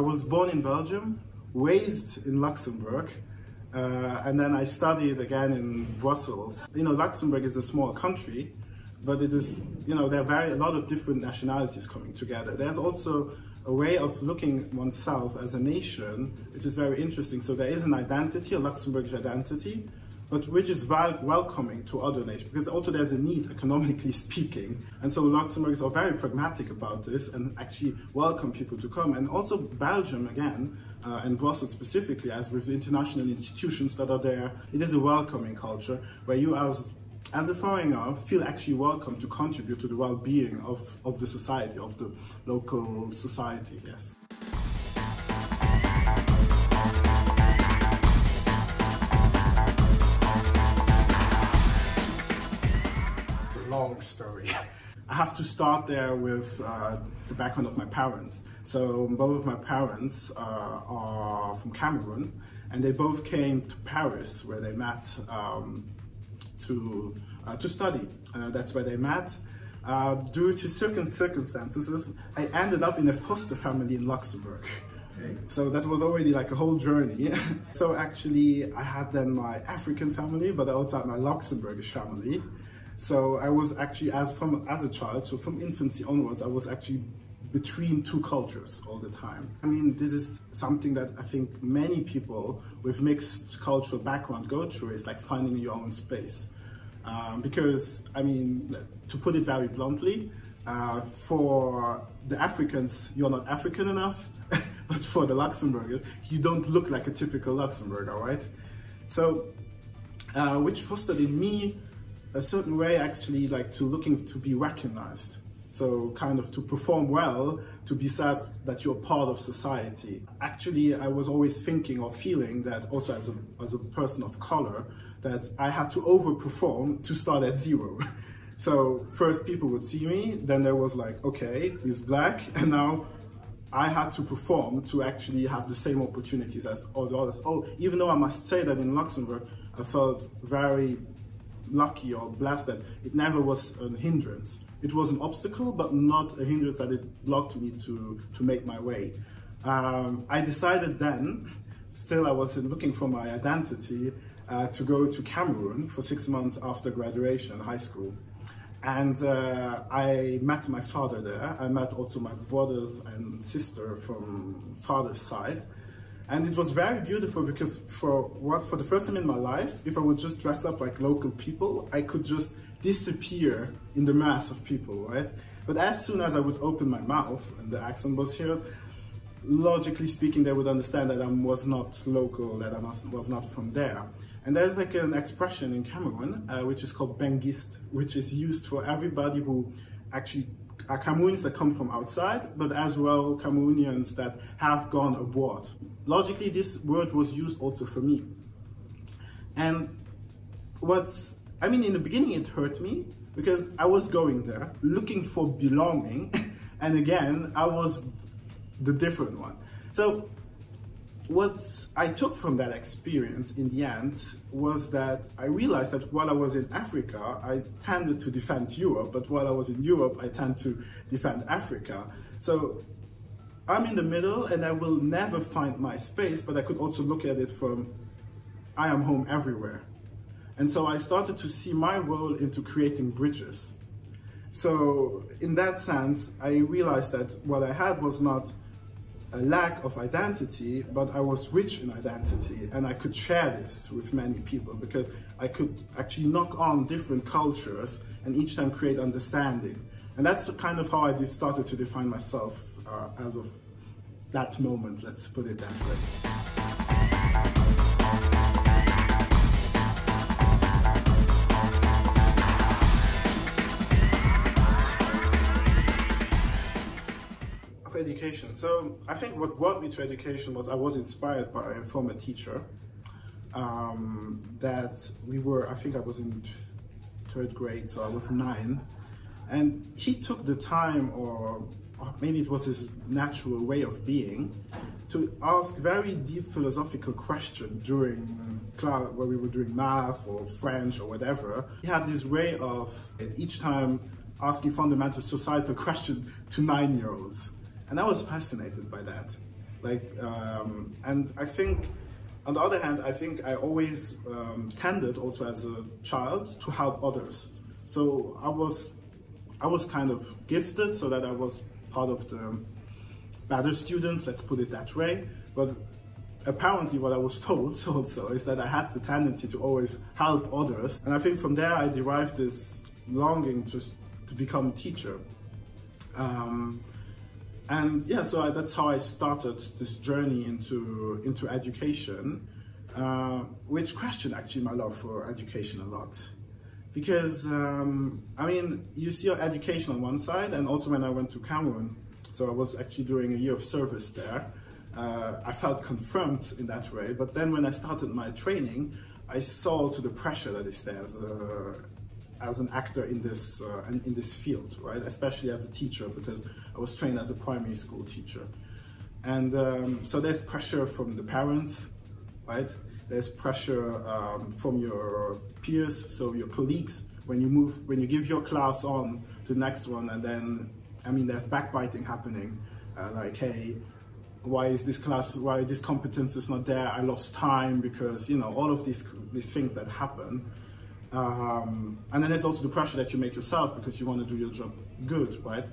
I was born in Belgium, raised in Luxembourg, and then I studied again in Brussels. You know, Luxembourg is a small country, but it is, you know, there are a lot of different nationalities coming together. There's also a way of looking oneself as a nation, which is very interesting. So there is an identity, a Luxembourgish identity, but which is welcoming to other nations, because also there's a need, economically speaking. And so Luxembourgers are very pragmatic about this and actually welcome people to come. And also Belgium, again, and Brussels specifically, as with the international institutions that are there, it is a welcoming culture where you as a foreigner feel actually welcome to contribute to the well-being of the society, of the local society, yes. Long story. I have to start there with the background of my parents. So both of my parents are from Cameroon, and they both came to Paris where they met to study. That's where they met. Due to certain circumstances, I ended up in a foster family in Luxembourg. Okay. So that was already like a whole journey. So actually I had then my African family, but I also had my Luxembourgish family. So I was actually, as a child, so from infancy onwards, I was actually between two cultures all the time. I mean, this is something that I think many people with mixed cultural background go through, is like finding your own space. Because, I mean, to put it very bluntly, for the Africans, you're not African enough, but for the Luxembourgers, you don't look like a typical Luxembourger, right? So, which fostered in me a certain way actually like to looking to be recognized. So kind of to perform well, to be said that you're part of society. Actually, I was always thinking or feeling that also as a person of color, that I had to overperform to start at zero. So first people would see me, then there was like, okay, he's black, and now I had to perform to actually have the same opportunities as all the others. Oh, even though I must say that in Luxembourg, I felt very lucky or blessed that it never was a hindrance. It was an obstacle, but not a hindrance that it blocked me to make my way. I decided then, still I was looking for my identity, to go to Cameroon for 6 months after graduation, high school. And I met my father there. I met also my brother and sister from father's side. And it was very beautiful because for the first time in my life, if I would just dress up like local people, I could just disappear in the mass of people, right? But as soon as I would open my mouth and the accent was heard, logically speaking, they would understand that I was not local, that I was not from there. And there's like an expression in Cameroon, which is called bengiste, which is used for everybody who actually are Cameroonians that come from outside, but as well Cameroonians that have gone abroad. Logically, this word was used also for me. And I mean, in the beginning it hurt me because I was going there looking for belonging. And again, I was the different one. So what I took from that experience in the end was that I realized that while I was in Africa, I tended to defend Europe, but while I was in Europe, I tend to defend Africa. So I'm in the middle and I will never find my space, but I could also look at it from, I am home everywhere. And so I started to see my role into creating bridges. So in that sense, I realized that what I had was not a lack of identity, but I was rich in identity and I could share this with many people because I could actually knock on different cultures and each time create understanding. And that's kind of how I started to define myself as of that moment, let's put it that way. Of education. So I think what brought me to education was I was inspired by a former teacher that I think I was in 3rd grade, so I was 9. And he took the time, or maybe it was his natural way of being, to ask very deep philosophical questions during class, where we were doing math or French or whatever. He had this way of, at each time, asking fundamental societal questions to 9-year-olds. And I was fascinated by that. And I think, on the other hand, I think I always tended also as a child to help others. So I was kind of gifted, so that I was part of the better students, let's put it that way. But apparently what I was told also is that I had the tendency to always help others. And I think from there I derived this longing to become a teacher. And yeah, so that's how I started this journey into education, which questioned actually my love for education a lot. Because, I mean, you see your education on one side, and also when I went to Cameroon, so I was actually doing a year of service there, I felt confirmed in that way. But then when I started my training, I saw also the pressure that is there as an actor in this field, right? Especially as a teacher, because I was trained as a primary school teacher. And so there's pressure from the parents, right? There's pressure from your peers, so your colleagues, when you give your class on to the next one, and then, I mean, there's backbiting happening, like, hey, why is this class, why this competence is not there? I lost time because, you know, all of these things that happen. And then there's also the pressure that you make yourself because you want to do your job good, right?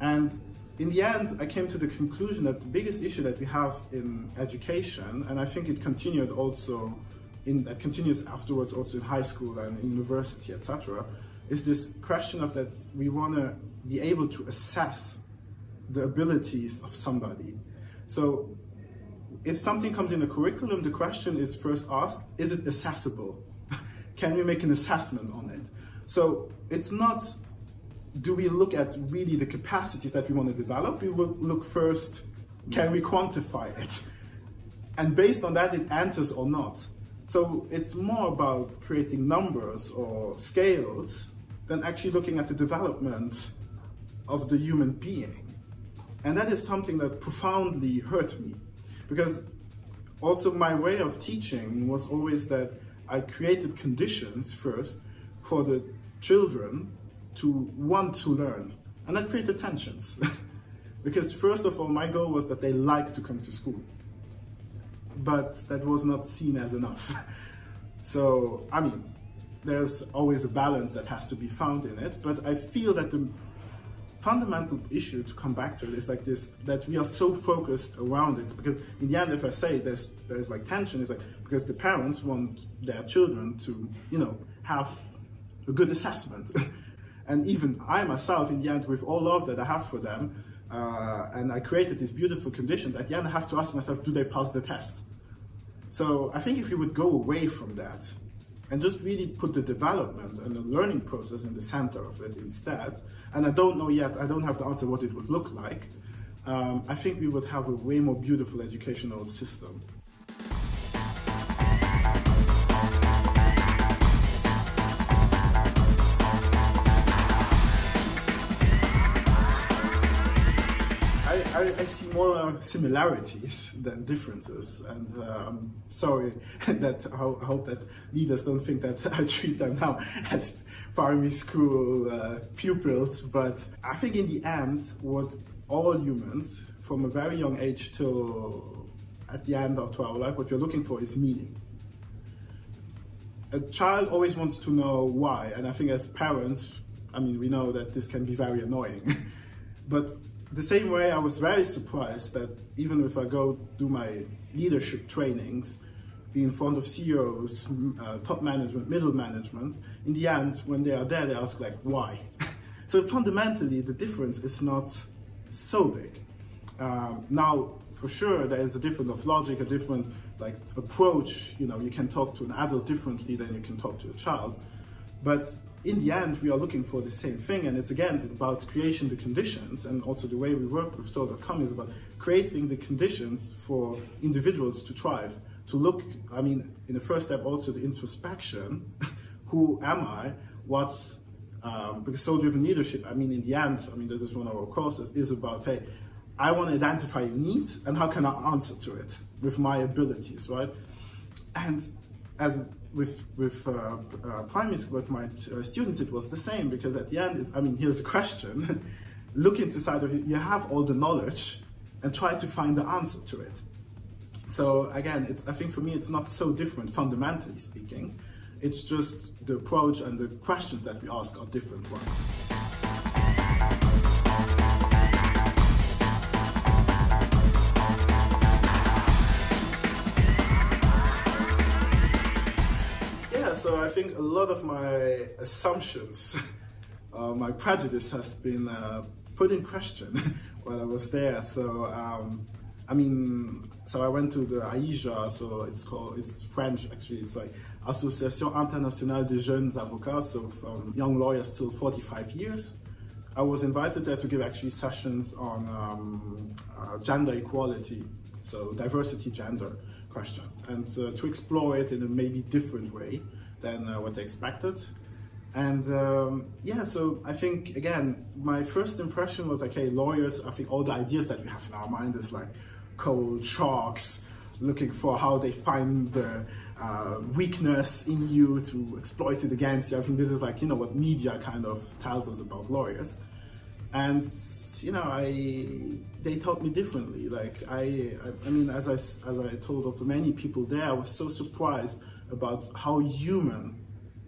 And in the end, I came to the conclusion that the biggest issue that we have in education, and I think it continued also, it continues afterwards also in high school and university, etc., is this question of that we want to be able to assess the abilities of somebody. So if something comes in the curriculum, the question is first asked, is it accessible? Can we make an assessment on it? So it's not, do we look at really the capacities that we want to develop? We will look first, can we quantify it? And based on that, it enters or not. So it's more about creating numbers or scales than actually looking at the development of the human being. And that is something that profoundly hurt me, because also my way of teaching was always that I created conditions first for the children to want to learn, and that created tensions. Because first of all, my goal was that they like to come to school, but that was not seen as enough. So, I mean, there's always a balance that has to be found in it, but I feel that the fundamental issue, to come back to it, is like this, that we are so focused around it, because in the end, if I say there's like tension, it's like because the parents want their children to, you know, have a good assessment. And even I myself, in the end, with all love that I have for them, and I created these beautiful conditions, at the end I have to ask myself, do they pass the test? So I think if we would go away from that and just really put the development and the learning process in the center of it instead, and I don't know yet, I don't have the answer what it would look like, I think we would have a way more beautiful educational system. I see more similarities than differences, and I'm sorry that I hope that leaders don't think that I treat them now as primary school pupils, but I think in the end, what all humans, from a very young age till at the end of our life, what you're looking for is meaning. A child always wants to know why, and I think as parents, I mean, we know that this can be very annoying, but the same way, I was very surprised that even if I go do my leadership trainings, be in front of CEOs, top management, middle management, in the end, when they are there, they ask like, why? So fundamentally, the difference is not so big. Now, for sure, there is a difference of logic, a different like approach. You know, you can talk to an adult differently than you can talk to a child. But in the end, we are looking for the same thing, and it's again about creation the conditions, and also the way we work with soul.com is about creating the conditions for individuals to thrive, to look, I mean, in the first step also the introspection, who am I, what's, because soul-driven leadership, I mean, in the end, I mean, this is one of our courses, is about, hey, I want to identify your needs, and how can I answer to it with my abilities, right? And as with primary school, with my students, it was the same, because at the end, it's, I mean, here's a question. Look inside of you, you have all the knowledge, and try to find the answer to it. So again, I think for me, it's not so different fundamentally speaking. It's just the approach and the questions that we ask are different ones. Yeah, so I think a lot of my assumptions, my prejudice has been put in question while I was there. So, so I went to the AIESHA, so it's French actually, it's like Association Internationale des Jeunes Avocats, so from young lawyers till 45 years. I was invited there to give actually sessions on gender equality, so diversity gender questions, and to explore it in a maybe different way than what I expected. And yeah, so I think, again, my first impression was, okay, lawyers, I think all the ideas that we have in our mind is like, cold sharks looking for how they find the weakness in you to exploit it against you. I think this is like, you know, what media kind of tells us about lawyers. And, you know, they taught me differently. Like, I mean, as I told also many people there, I was so surprised about how human,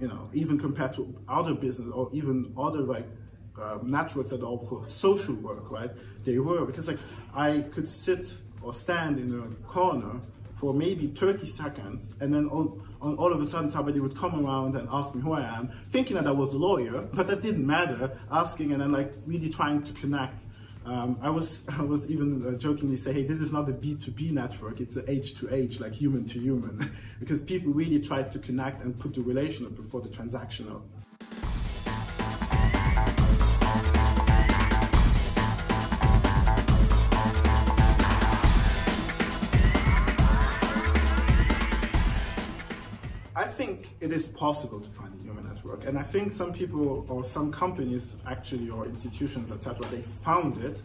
you know, even compared to other business or even other like networks that are for social work, right? They were, because like I could sit or stand in a corner for maybe 30 seconds, and then all of a sudden somebody would come around and ask me who I am, thinking that I was a lawyer, but that didn't matter, asking and then like really trying to connect. I was even jokingly say, hey, this is not a B2B network, it's a H2H, like human to human, because people really tried to connect and put the relational before the transactional. I think it is possible to find a human network, and I think some people or some companies actually or institutions, etc., they found it,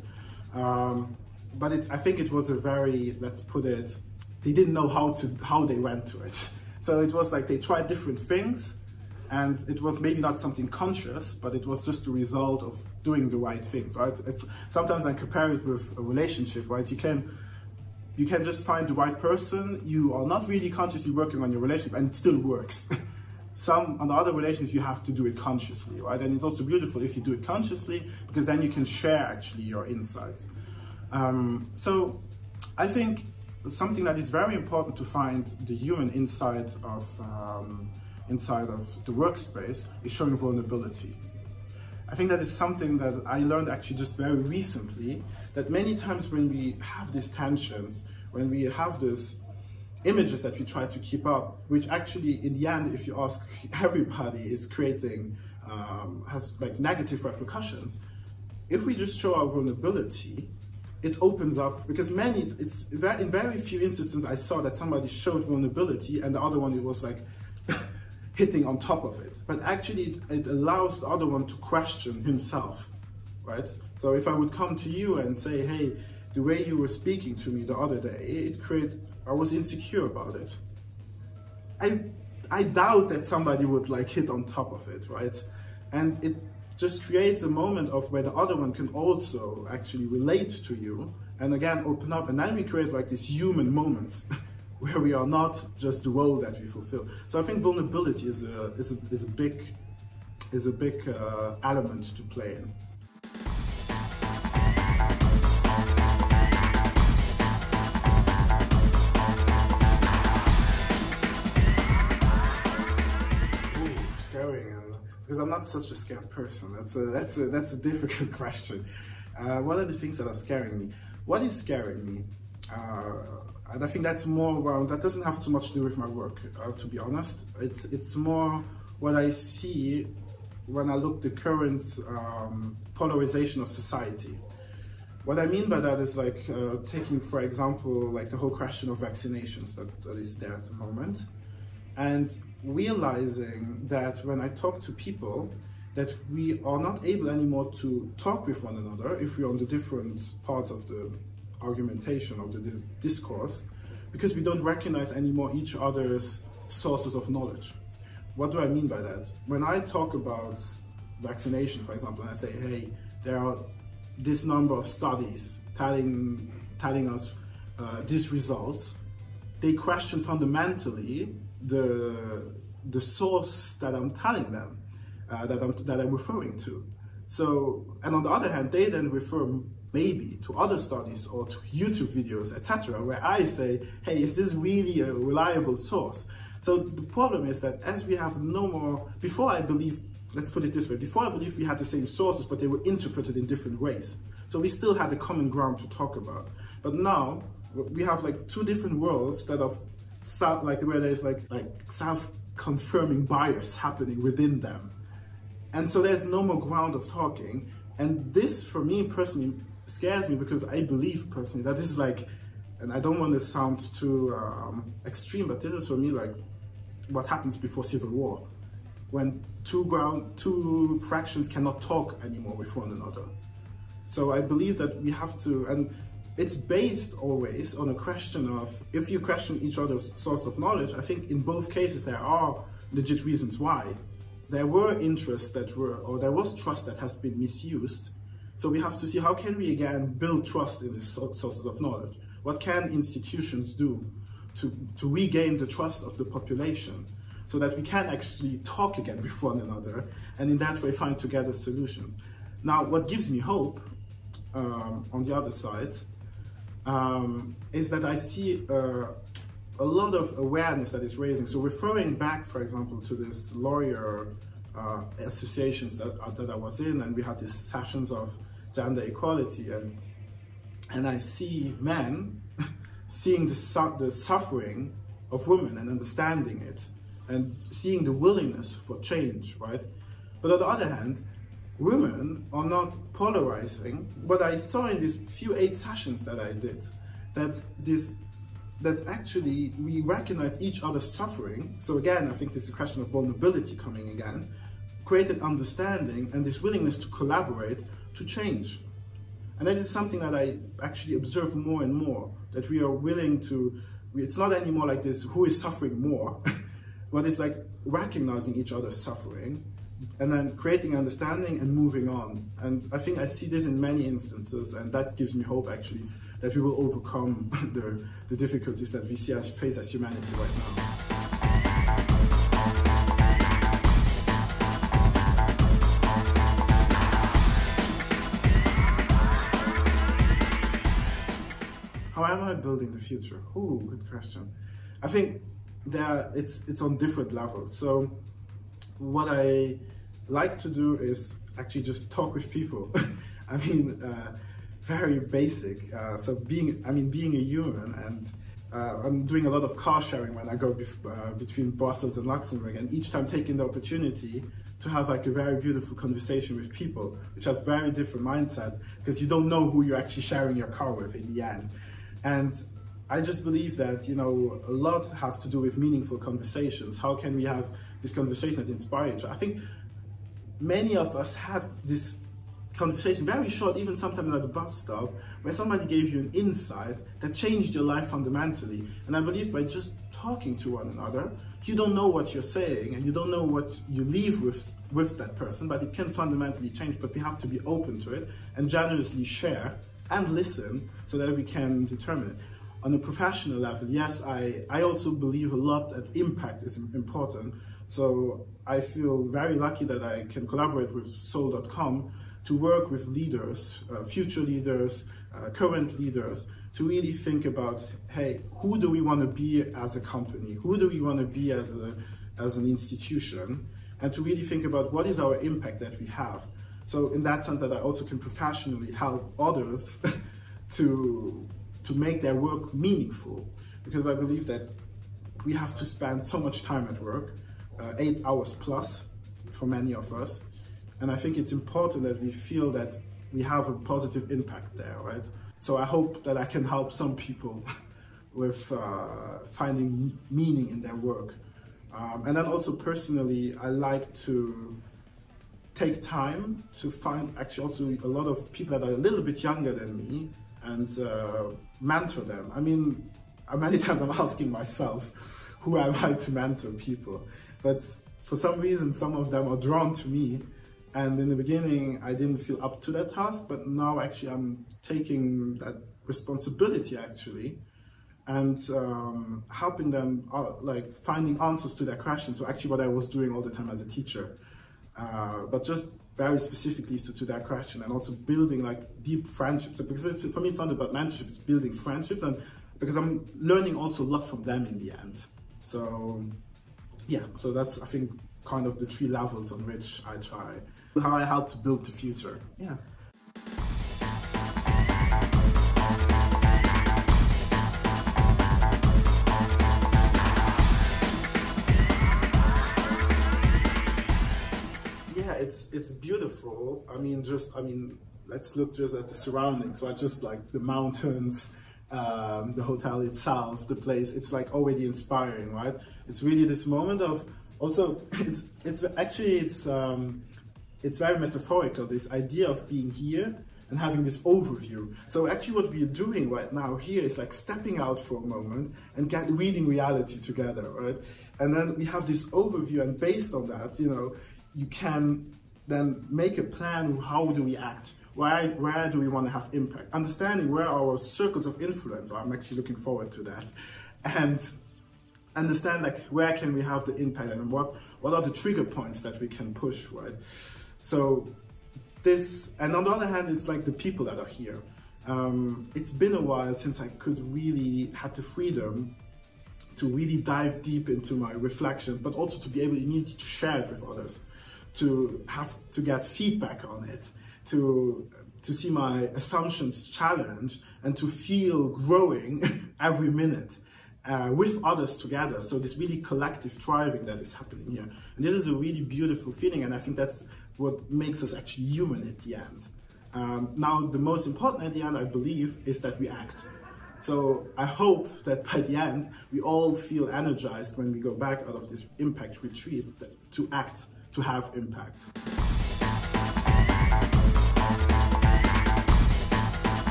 but I think it was a very, let's put it, they didn't know how they went to it. So it was like they tried different things, and it was maybe not something conscious, but it was just the result of doing the right things, right? Sometimes I compare it with a relationship, right? You can just find the right person. You are not really consciously working on your relationship and it still works. On the other relationships, you have to do it consciously, right? And it's also beautiful if you do it consciously, because then you can share actually your insights. So I think something that is very important to find the human inside of the workspace is showing vulnerability. I think that is something that I learned actually just very recently, that many times when we have these tensions, when we have these images that we try to keep up, which actually in the end, if you ask everybody, is creating, has like negative repercussions. If we just show our vulnerability, it opens up, because in very few instances I saw that somebody showed vulnerability and the other one, it was like, hitting on top of it, but actually it allows the other one to question himself, right? So if I would come to you and say, hey, the way you were speaking to me the other day, I was insecure about it. I doubt that somebody would like hit on top of it, right? And it just creates a moment of where the other one can also actually relate to you, and again, open up, and then we create like these human moments where we are not just the role that we fulfill. So I think vulnerability is a big element to play in. Ooh, scaring, because I'm not such a scared person. That's a difficult question. What are the things that are scaring me? What is scaring me? And I think that's more around, that doesn't have so much to do with my work, to be honest. It's more what I see when I look at the current polarization of society. What I mean by that is like taking, for example, like the whole question of vaccinations that is there at the moment. And realizing that when I talk to people, that we are not able anymore to talk with one another if we're on the different parts of the argumentation of the discourse, because we don't recognize anymore each other's sources of knowledge. What do I mean by that? When I talk about vaccination, for example, and I say, hey, there are this number of studies telling telling us these results, they question fundamentally the source that I'm telling them, that I'm referring to. So, and on the other hand, they then refer maybe to other studies or to YouTube videos, etc., where I say, hey, is this really a reliable source? So the problem is that as we have no more, before I believed, let's put it this way, before I believed we had the same sources, but they were interpreted in different ways. So we still had a common ground to talk about. But now we have like two different worlds that are like where there's like self-confirming bias happening within them. And so there's no more ground of talking. And this, for me personally, scares me, because I believe personally that this is like, and I don't want to sound too extreme, but this is for me like what happens before civil war, when two fractions cannot talk anymore with one another. So I believe that we have to, and it's based always on a question of, if you question each other's source of knowledge, I think in both cases there are legit reasons why. There were interests that were, or there was trust that has been misused. So we have to see how can we again build trust in these sources of knowledge. What can institutions do to regain the trust of the population, so that we can actually talk again with one another, and in that way find together solutions. Now, what gives me hope, on the other side, is that I see a lot of awareness that is raising. So referring back, for example, to this lawyer associations that I was in, and we had these sessions of gender equality, and I see men seeing the suffering of women and understanding it, and seeing the willingness for change, right? But on the other hand, women are not polarizing. What I saw in these few 8 sessions that I did, that actually we recognize each other's suffering. So again, I think this is a question of vulnerability coming again, created understanding and this willingness to collaborate, to change. And that is something that I actually observe more and more, that we are willing to, it's not anymore like this, who is suffering more, but it's like recognizing each other's suffering, and then creating understanding and moving on. And I think I see this in many instances, and that gives me hope actually, that we will overcome the difficulties that we see as face as humanity right now. How am I building the future? Ooh, good question. I think that it's on different levels. So what I like to do is actually just talk with people. I mean, very basic. So being a human, and I'm doing a lot of car sharing when I go between Brussels and Luxembourg, and each time taking the opportunity to have like a very beautiful conversation with people, which have very different mindsets, because you don't know who you're actually sharing your car with in the end. And I just believe that, you know, a lot has to do with meaningful conversations. How can we have this conversation that inspires each other? I think many of us had this conversation, very short, even sometimes at the bus stop, where somebody gave you an insight that changed your life fundamentally. And I believe by just talking to one another, you don't know what you're saying and you don't know what you leave with that person, but it can fundamentally change. But we have to be open to it and generously share and listen, so that we can determine it. On a professional level, yes, I also believe a lot that impact is important. So I feel very lucky that I can collaborate with soul.com to work with leaders, future leaders, current leaders, to really think about, hey, who do we want to be as a company? Who do we want to be as an institution? And to really think about what is our impact that we have. So in that sense, that I also can professionally help others to make their work meaningful, because I believe that we have to spend so much time at work, 8 hours plus for many of us. And I think it's important that we feel that we have a positive impact there, right? So I hope that I can help some people with finding meaning in their work. And then also personally, I like to take time to find actually also a lot of people that are a little bit younger than me, and mentor them. I mean, many times I'm asking myself, who am I to mentor people? But for some reason, some of them are drawn to me. And in the beginning, I didn't feel up to that task, but now actually I'm taking that responsibility actually, and helping them like finding answers to their questions. So actually what I was doing all the time as a teacher, but just very specifically to that question, and also building like deep friendships, because for me it's not about mentorship, it's building friendships, and because I'm learning also a lot from them in the end. So yeah, so that's I think kind of the three levels on which I try, how I help to build the future, yeah. It's beautiful. I mean, let's look just at the surroundings, right? Just like the mountains, the hotel itself, the place. It's like already inspiring, right? It's really this moment of also. It's very metaphorical. This idea of being here and having this overview. So actually, what we're doing right now here is like stepping out for a moment and reading reality together, right? And then we have this overview, and based on that, you know, you can then make a plan. How do we act? Where do we want to have impact? Understanding where our circles of influence are. I'm actually looking forward to that. And understand like where can we have the impact, and what are the trigger points that we can push, right? So this, and on the other hand, it's like the people that are here. It's been a while since I could really have the freedom to really dive deep into my reflections, but also to be able to share it with others, to have to get feedback on it, to see my assumptions challenged, and to feel growing every minute with others together. So this really collective thriving that is happening here. And this is a really beautiful feeling, and I think that's what makes us actually human at the end. Now, the most important at the end, I believe, is that we act. So I hope that by the end, we all feel energized when we go back out of this impact retreat to act, to have impact.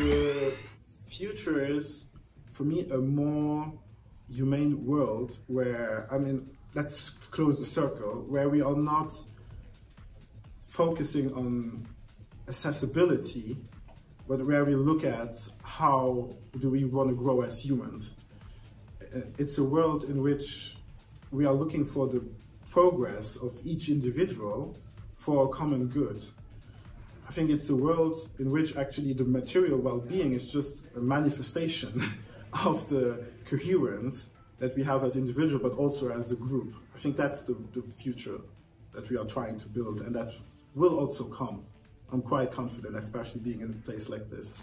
The future is, for me, a more humane world where, I mean, let's close the circle, where we are not focusing on accessibility, but where we look at how do we want to grow as humans. It's a world in which we are looking for the progress of each individual for a common good. I think it's a world in which actually the material well-being is just a manifestation of the coherence that we have as individual, but also as a group. I think that's the future that we are trying to build, and that will also come. I'm quite confident, especially being in a place like this.